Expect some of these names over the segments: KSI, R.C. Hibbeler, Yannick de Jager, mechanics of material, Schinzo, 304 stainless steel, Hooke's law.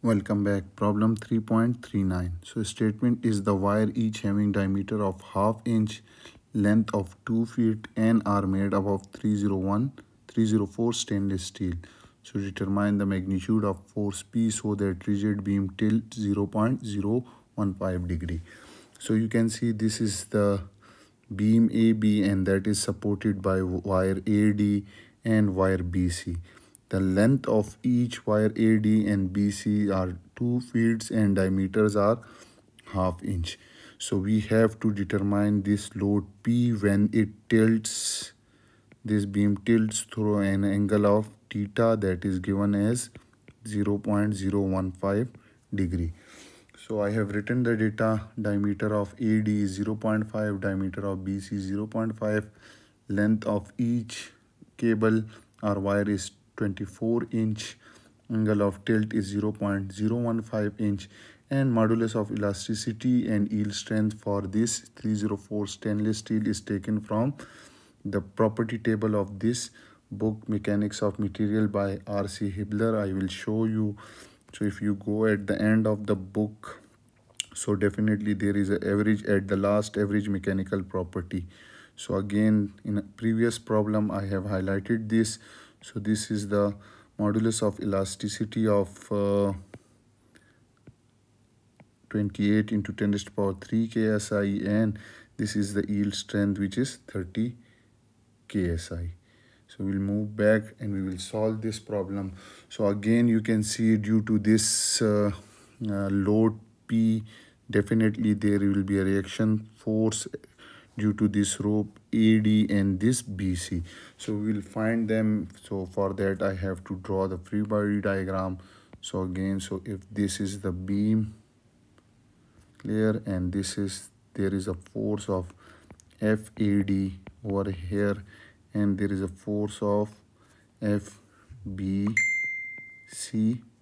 Welcome back. Problem 3.39. So statement is the wire each having diameter of ½ inch, length of 2 feet, and are made up of 304 stainless steel. So determine the magnitude of force P so that rigid beam tilt 0.015 degree. So you can see this is the beam AB and that is supported by wire AD and wire BC. The length of each wire AD and BC are 2 feet and diameters are ½ inch. So we have to determine this load P when it tilts, this beam tilts through an angle of theta that is given as 0.015 degree. So I have written the data. Diameter of AD is 0.5, diameter of BC is 0.5, length of each cable or wire is 24 inch, angle of tilt is 0.015 inch, and modulus of elasticity and yield strength for this 304 stainless steel is taken from the property table of this book Mechanics of Material by R.C. Hibbeler. I will show you. So if you go at the end of the book, so definitely there is an average at the last, average mechanical property. So again, in a previous problem I have highlighted this. So this is the modulus of elasticity of 28 × 10³ KSI, and this is the yield strength which is 30 KSI. So we'll move back and we will solve this problem. So again you can see due to this load P, definitely there will be a reaction force due to this rope AD and this BC. So we will find them. So for that I have to draw the free body diagram. So again, so if this is the beam, clear, and this is, there is a force of FAD over here, and there is a force of FBC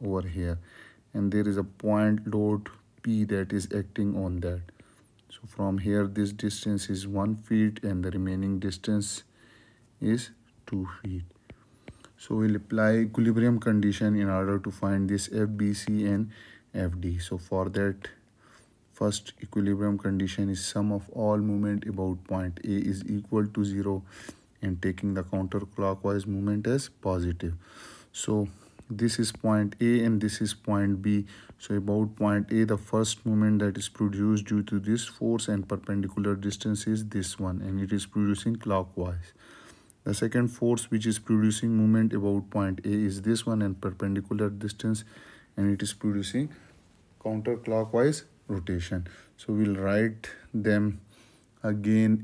over here, and there is a point load P that is acting on that. So from here this distance is 1 foot and the remaining distance is 2 feet. So we'll apply equilibrium condition in order to find this FBC and FD. So for that, first equilibrium condition is sum of all movement about point A is equal to 0 and taking the counterclockwise movement as positive. So this is point A and this is point B. So about point A, the first moment that is produced due to this force and perpendicular distance is this one, and it is producing clockwise. The second force which is producing moment about point A is this one and perpendicular distance, and it is producing counterclockwise rotation. So we'll write them again.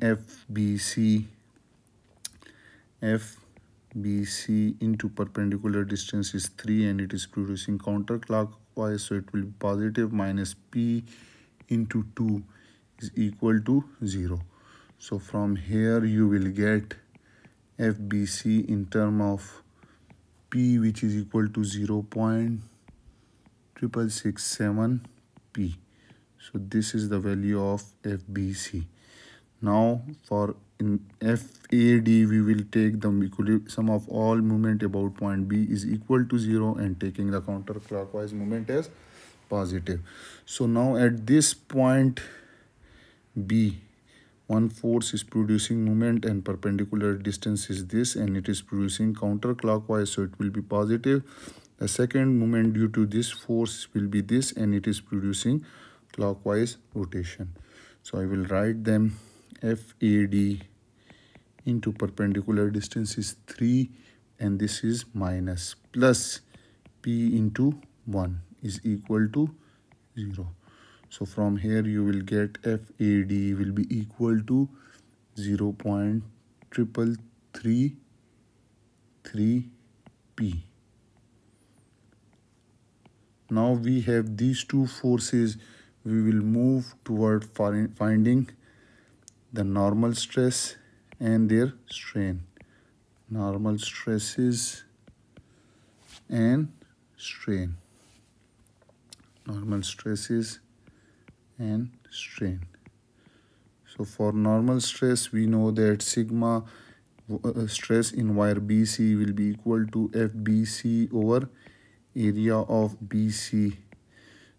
FBC into perpendicular distance is 3 and it is producing counterclockwise, so it will be positive, minus P into 2 is equal to 0. So from here you will get FBC in term of P, which is equal to 0.6667 P. So this is the value of FBC. Now for in FAD we will take the sum of all movement about point B is equal to 0 and taking the counterclockwise movement as positive. So now at this point B, one force is producing movement and perpendicular distance is this, and it is producing counterclockwise, so it will be positive. The second movement due to this force will be this, and it is producing clockwise rotation. So I will write them. FAD into perpendicular distance is 3 and this is minus, plus P into 1 is equal to 0. So from here you will get FAD will be equal to 0.3333 P. Now we have these two forces. We will move toward finding the normal stress and their strain. Normal stresses and strain. Normal stresses and strain. So for normal stress, we know that sigma stress in wire BC will be equal to FBC over area of BC.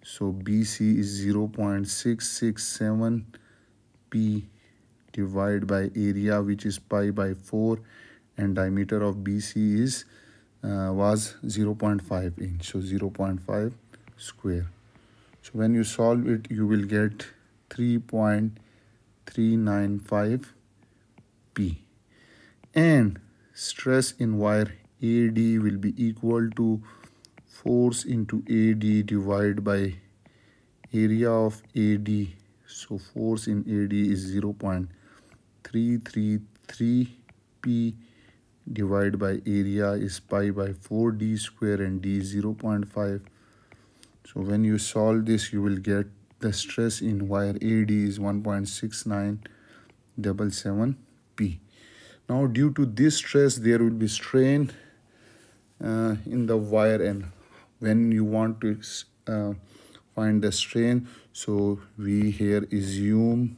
So BC is 0.667 P divided by area, which is pi by 4, and diameter of BC is was 0.5 inch, so 0.5 square. So when you solve it, you will get 3.395 P. And stress in wire AD will be equal to force into AD divided by area of AD. So force in AD is 0.333 P divided by area is pi by 4 D square, and D is 0.5. So when you solve this, you will get the stress in wire AD is 1.6977 P. Now due to this stress, there will be strain in the wire, and when you want to find the strain, so we here assume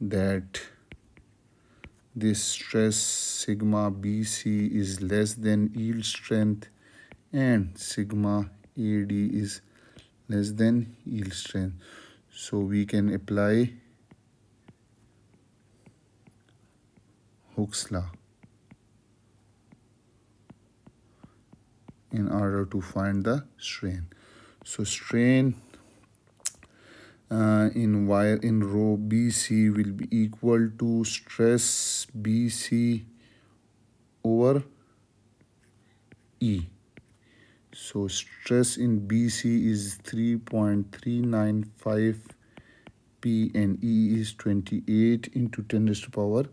that this stress sigma BC is less than yield strength and sigma AD is less than yield strength. So we can apply Hooke's law in order to find the strain. So strain in wire in row BC will be equal to stress BC over E. So stress in BC is 3.395 P and E is 28 into 10 raised to power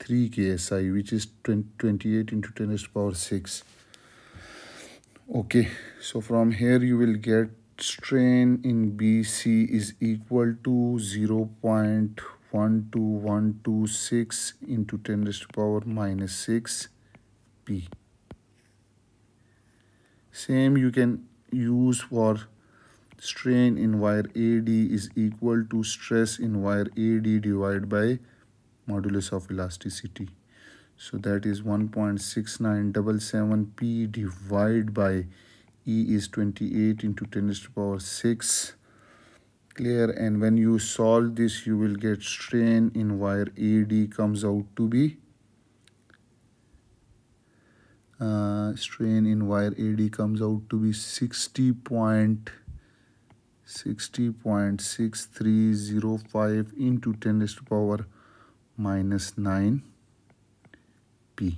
3 KSI, which is 28 into 10 raised to power 6. Okay, so from here you will get strain in BC is equal to 0.12126 into 10 raised to power minus 6 P. Same you can use for strain in wire AD is equal to stress in wire AD divided by modulus of elasticity. So that is 1.6977 P divided by E is 28 into 10 raised to power 6. Clear? And when you solve this, you will get strain in wire AD comes out to be strain in wire AD comes out to be 60.6305 into 10 raised to power minus 9 P.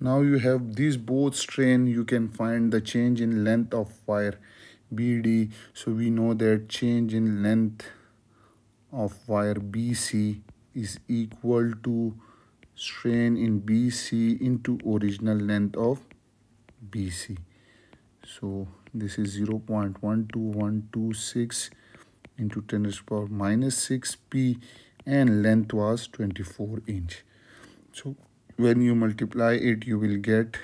Now you have these both strain, you can find the change in length of wire BD. So we know that change in length of wire BC is equal to strain in BC into original length of BC. So this is 0.12126 into 10 raised to power minus 6 P, and length was 24 inch. So when you multiply it, you will get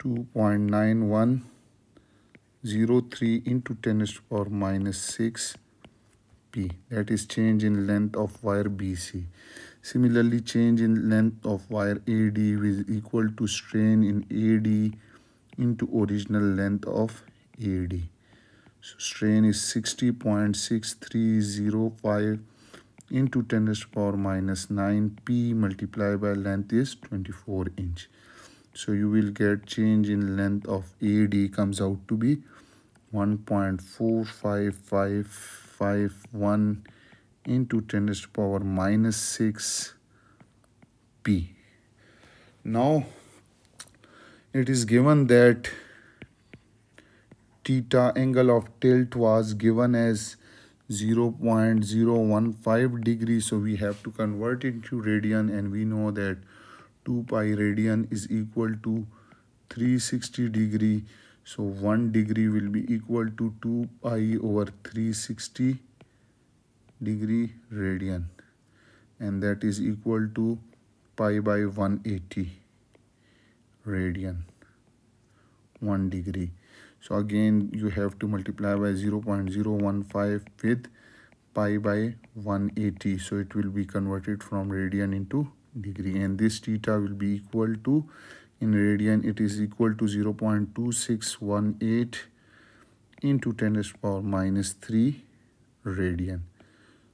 2.9103 into 10 raised to power minus 6 P. That is change in length of wire BC. Similarly, change in length of wire AD is equal to strain in AD into original length of AD. So strain is 60.6305 into 10 raised to power minus 9 P multiplied by length is 24 inch. So you will get change in length of AD comes out to be 1.45551 into 10 raised to power minus 6 P. Now it is given that theta angle of tilt was given as 0.015 degree. So we have to convert it to radian, and we know that 2 pi radian is equal to 360 degree. So 1 degree will be equal to 2 pi over 360 degree radian, and that is equal to pi by 180 radian, 1 degree. So again you have to multiply by 0.015 with pi by 180. So it will be converted from radian into degree, and this theta will be equal to, in radian it is equal to 0.2618 into 10⁻³ radian.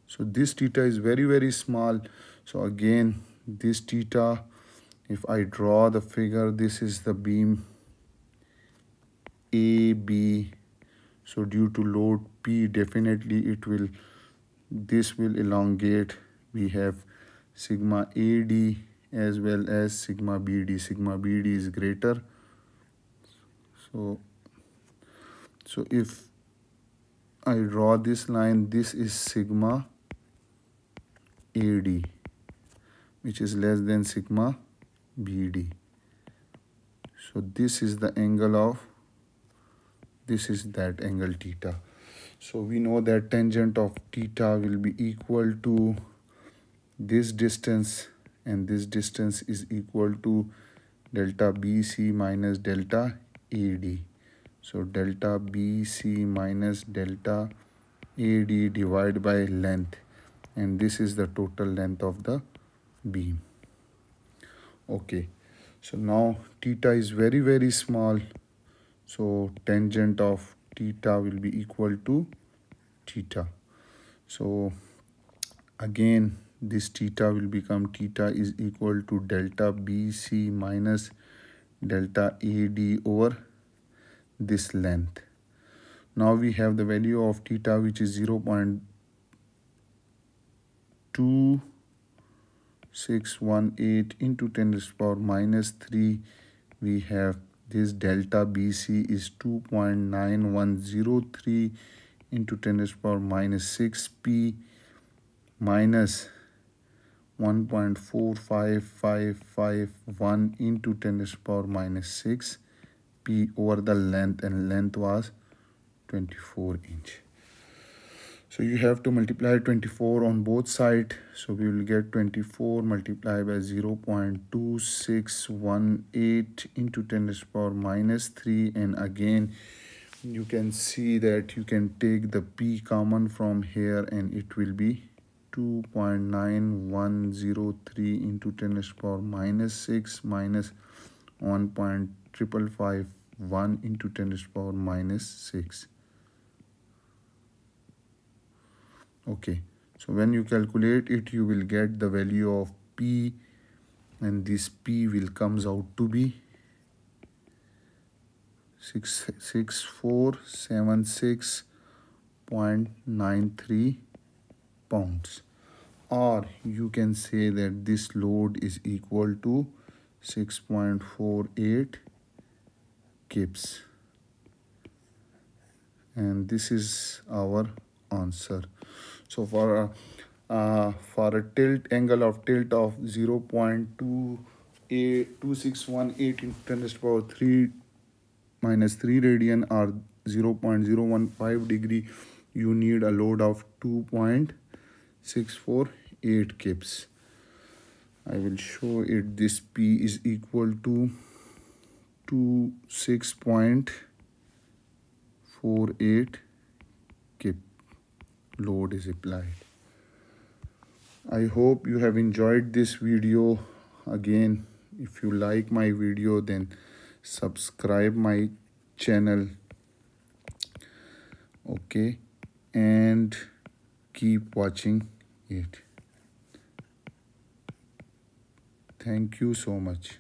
So this theta is very, very small. So again, this theta, if I draw the figure, this is the beam AB. So due to load P, definitely it will, this will elongate. We have sigma AD as well as sigma BD. Sigma BD is greater. So if I draw this line, this is sigma AD, which is less than sigma BD. So this is the angle of, this is that angle theta. So we know that tangent of theta will be equal to this distance, and this distance is equal to delta BC minus delta AD. So delta BC minus delta AD divided by length, and this is the total length of the beam. Okay, so now theta is very, very small. So tangent of theta will be equal to theta. So again, this theta will become, theta is equal to delta BC minus delta AD over this length. Now we have the value of theta, which is 0.2618 into 10⁻³ we have. This delta BC is 2.9103 into 10⁻⁻6 P minus 1.45551 into 10⁻⁻6 P over the length, and length was 24 inch. So you have to multiply 24 on both sides. So we will get 24 multiplied by 0.2618 into 10⁻³. And again, you can see that you can take the P common from here, and it will be 2.9103 into 10⁻⁻6 minus 1.5551 into 10⁻⁻6. Okay, so when you calculate it, you will get the value of P, and this P will comes out to be 66476.93 pounds, or you can say that this load is equal to 6.48 kips, and this is our answer. So for a tilt, angle of tilt of 0.2618 into 10⁻³ minus 3 radian, or 0.015 degree, you need a load of 2.648 kips. I will show it. This P is equal to 26.48 kip. Load is applied. I hope you have enjoyed this video. Again, if you like my video, then subscribe my channel. Okay, and keep watching it. Thank you so much.